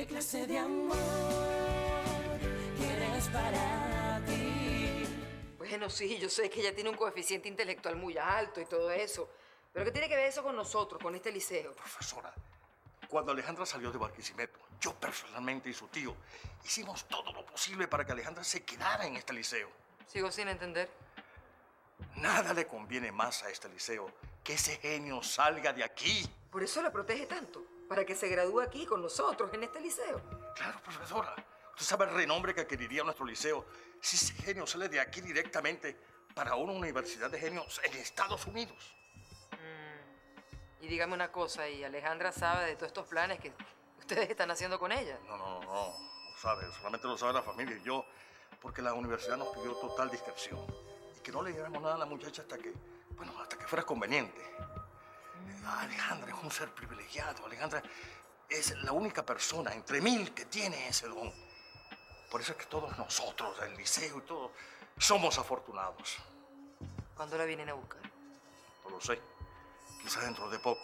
¿Qué clase de amor quieres para ti? Bueno, sí, yo sé que ella tiene un coeficiente intelectual muy alto y todo eso. Pero ¿qué tiene que ver eso con nosotros, con este liceo? Profesora, cuando Alejandra salió de Barquisimeto, yo personalmente y su tío hicimos todo lo posible para que Alejandra se quedara en este liceo. Sigo sin entender. Nada le conviene más a este liceo que ese genio salga de aquí. Por eso la protege tanto, para que se gradúe aquí con nosotros, en este liceo. Claro, profesora. Usted sabe el renombre que adquiriría nuestro liceo si ese genio sale de aquí directamente para una universidad de genios en Estados Unidos. Y dígame una cosa, ¿y Alejandra sabe de todos estos planes que ustedes están haciendo con ella? No. No sabe, solamente lo sabe la familia y yo, porque la universidad nos pidió total discreción. Y que no le diéramos nada a la muchacha hasta que, bueno, hasta que fuera conveniente. Alejandra es un ser privilegiado. Alejandra es la única persona entre 1000 que tiene ese don. Por eso es que todos nosotros, el liceo y todo, somos afortunados. ¿Cuándo la vienen a buscar? No lo sé. Quizá dentro de poco.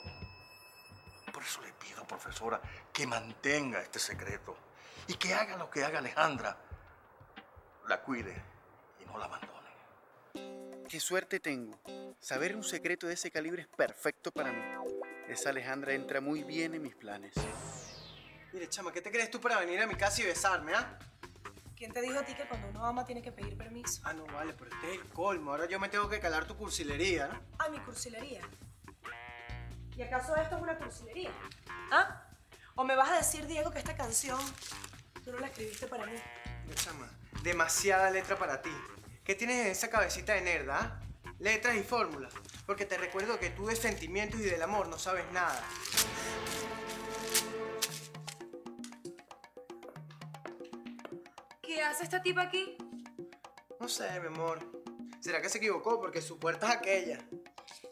Por eso le pido, profesora, que mantenga este secreto y que haga lo que haga Alejandra, la cuide y no la abandone. ¡Qué suerte tengo! Saber un secreto de ese calibre es perfecto para mí. Esa Alejandra entra muy bien en mis planes. Mire, chama, ¿qué te crees tú para venir a mi casa y besarme, ah? ¿Quién te dijo a ti que cuando uno ama tiene que pedir permiso? Ah, no, vale, pero este es el colmo. Ahora yo me tengo que calar tu cursilería, ¿no? ¿Ah, mi cursilería? ¿Y acaso esto es una cursilería? ¿Ah? ¿O me vas a decir, Diego, que esta canción tú no la escribiste para mí? Mira, chama, demasiada letra para ti. ¿Qué tienes en esa cabecita de nerd, ah? Letras y fórmulas. Porque te recuerdo que tú de sentimientos y del amor no sabes nada. ¿Qué hace esta tipa aquí? No sé, mi amor. ¿Será que se equivocó? Porque su puerta es aquella.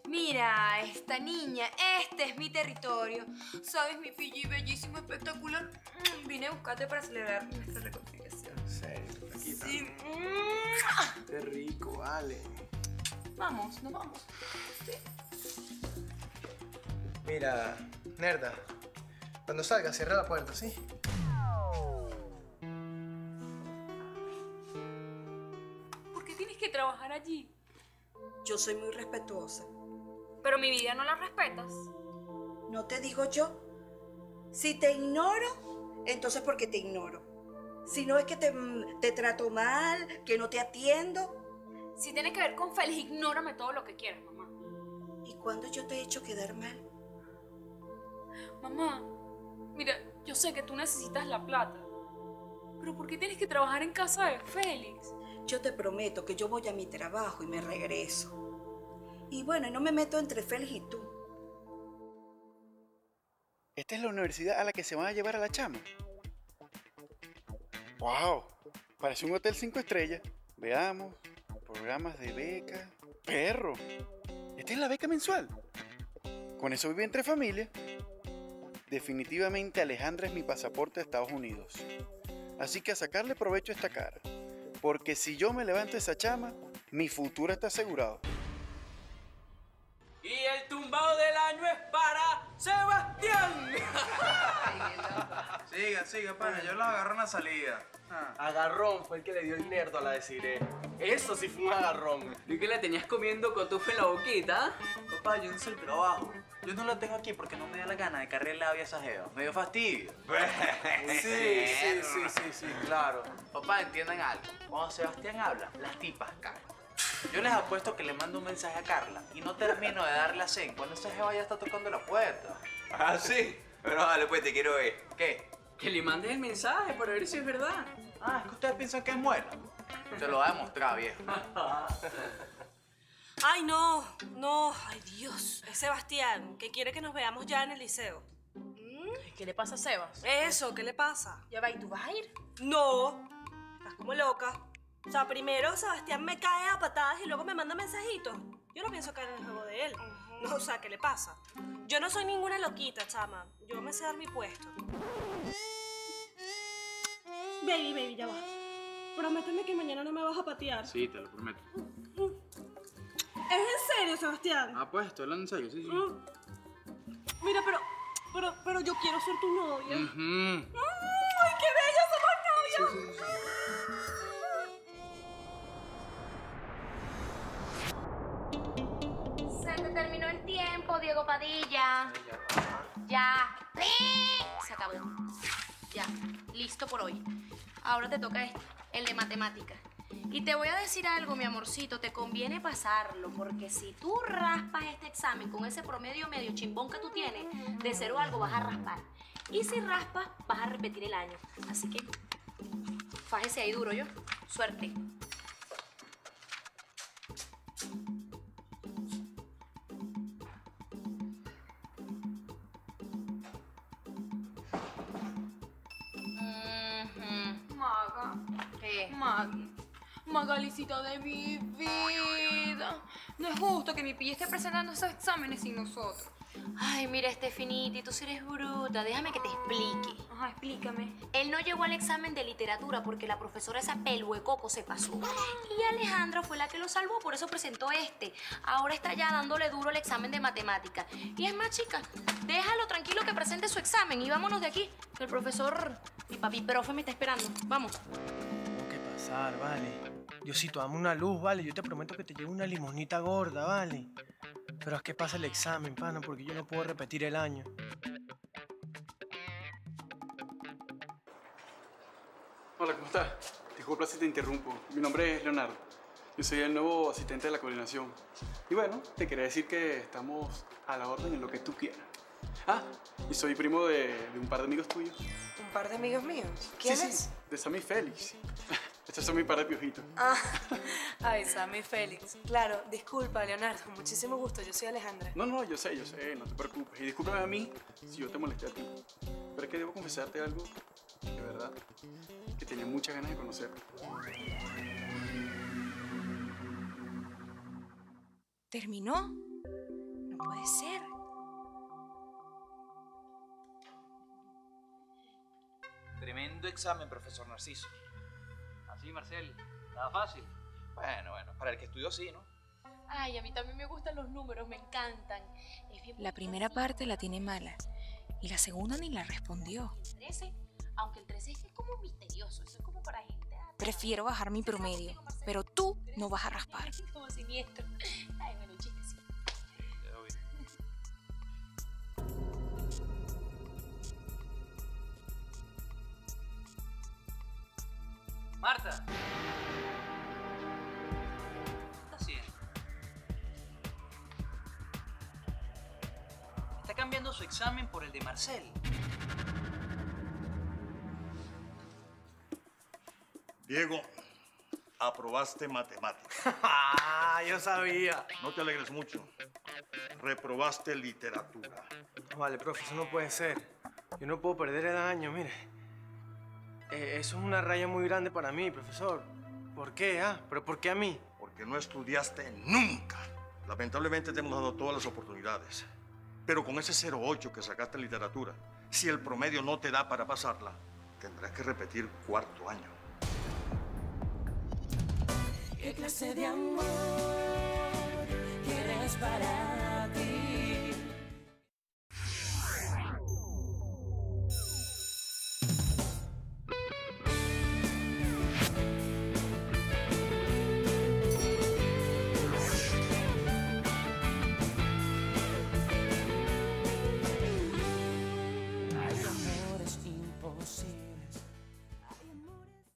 Mira, esta niña, este es mi territorio. ¿Sabes, mi Fiji? Bellísimo, espectacular. Vine a buscarte para celebrar nuestra reconciliación. ¿En serio? Aquí está. Sí. Qué rico, vale. Vamos, nos vamos. Sí. Mira, nerda, cuando salga, cierra la puerta, ¿sí? ¿Por qué tienes que trabajar allí? Yo soy muy respetuosa. Pero mi vida no la respetas. ¿No te digo yo? Si te ignoro, entonces porque te ignoro. Si no es que te trato mal, que no te atiendo. Si tiene que ver con Félix, ignórame todo lo que quieras, mamá. ¿Y cuándo yo te he hecho quedar mal? Mamá, mira, yo sé que tú necesitas la plata. Pero ¿por qué tienes que trabajar en casa de Félix? Yo te prometo que yo voy a mi trabajo y me regreso. Y bueno, no me meto entre Félix y tú. ¿Esta es la universidad a la que se van a llevar a la chama? ¡Wow! Parece un hotel 5 estrellas. Veamos, programas de beca... ¡Perro! ¿Esta es la beca mensual? Con eso vive entre familias. Definitivamente Alejandra es mi pasaporte a Estados Unidos. Así que a sacarle provecho a esta cara. Porque si yo me levanto esa chama, mi futuro está asegurado. Y el tumbado del año es para Sebastián. Siga, pana. Yo lo agarré en la salida. Agarrón fue el que le dio el nerdo a la Desire. Eso sí fue un agarrón. ¿Y que la tenías comiendo cotufa en la boquita? Papá, yo no soy trabajo. Yo no lo tengo aquí porque no me da la gana de cargar la labia sajeo. Me dio fastidio. Sí, claro. Papá, entiendan algo. Cuando Sebastián habla, las tipas caen. Yo les apuesto que le mando un mensaje a Carla y no termino de darle a Zen cuando esa jeva ya está tocando la puerta. ¿Ah, sí? Pero dale, pues, te quiero ver. ¿Qué? Que le mandes el mensaje para ver si es verdad. Ah, es que ustedes piensan que es muerta. Te lo voy a demostrar, viejo. Ay, no. Ay, Dios. Es Sebastián, que quiere que nos veamos ya en el liceo. ¿Qué le pasa a Sebas? Eso, ¿qué le pasa? Ya va, ¿y tú vas a ir? No. Estás como loca. O sea, primero Sebastián me cae a patadas y luego me manda mensajitos. Yo no pienso caer en el juego de él. No, o sea, ¿qué le pasa? Yo no soy ninguna loquita, chama. Yo me sé dar mi puesto. Baby, ya va. Prométeme que mañana no me vas a patear. Sí, te lo prometo. ¿Es en serio, Sebastián? Ah, pues, estoy hablando en serio, sí. Mira, pero yo quiero ser tu novia. serio? Se te terminó el tiempo, Diego Padilla. Ya. Se acabó. Ya. Listo por hoy. Ahora te toca este, el de matemática. Y te voy a decir algo, mi amorcito, te conviene pasarlo, porque si tú raspas este examen con ese promedio medio chimbón que tú tienes, de cero algo vas a raspar. Y si raspas, vas a repetir el año. Así que, fájese ahí duro, yo. Suerte. Magalicita de mi vida. No es justo que mi pilla esté presentando esos exámenes sin nosotros. Ay, mira, Estefaniti, tú sí eres bruta. Déjame que te explique. Ajá, explícame. Él no llegó al examen de literatura porque la profesora esa pelhuecoco se pasó. Y Alejandra fue la que lo salvó, por eso presentó este. Ahora está ya dándole duro el examen de matemática. Y es más, chica, déjalo tranquilo que presente su examen y vámonos de aquí. El profesor, mi papi profe, me está esperando. Vamos. Tengo que pasar, vale. Diosito, dame una luz, vale. Yo te prometo que te llevo una limonita gorda, vale. Pero es que pasa el examen, pana, porque yo no puedo repetir el año. Hola, ¿cómo estás? Disculpa si te interrumpo. Mi nombre es Leonardo. Yo soy el nuevo asistente de la coordinación. Y bueno, te quería decir que estamos a la orden en lo que tú quieras. Ah, y soy primo de un par de amigos tuyos. ¿Un par de amigos míos? ¿Quién es? Sí, de Sammy Félix. Estos son mi par de piojitos. Ah, ay, Sammy Félix. Claro, disculpa, Leonardo. Muchísimo gusto. Yo soy Alejandra. No, yo sé. No te preocupes. Y discúlpame a mí si yo te molesté a ti. Pero es que debo confesarte algo, de verdad, que tenía muchas ganas de conocerte. ¿Terminó? No puede ser. Tremendo examen, profesor Narciso. Sí, Marcel, nada fácil. Bueno, para el que estudió sí, ¿no? Ay, a mí también me gustan los números, me encantan. La primera parte la tiene mala y la segunda ni la respondió. Aunque el 13 es como misterioso, eso es como para gente... Prefiero bajar mi promedio, pero tú no vas a raspar. Como siniestro. Ay, bueno, chistecito. Marta. ¿Qué está haciendo? Está cambiando su examen por el de Marcel. Diego, aprobaste matemáticas. Yo sabía. No te alegres mucho. Reprobaste literatura. Vale, profe, eso no puede ser. Yo no puedo perder el año, mire. Eso es una raya muy grande para mí, profesor. ¿Por qué, ah? ¿Pero por qué a mí? Porque no estudiaste nunca. Lamentablemente te hemos dado todas las oportunidades. Pero con ese 0.8 que sacaste en literatura, si el promedio no te da para pasarla, tendrás que repetir cuarto año. ¿Qué clase de amor quieres parar?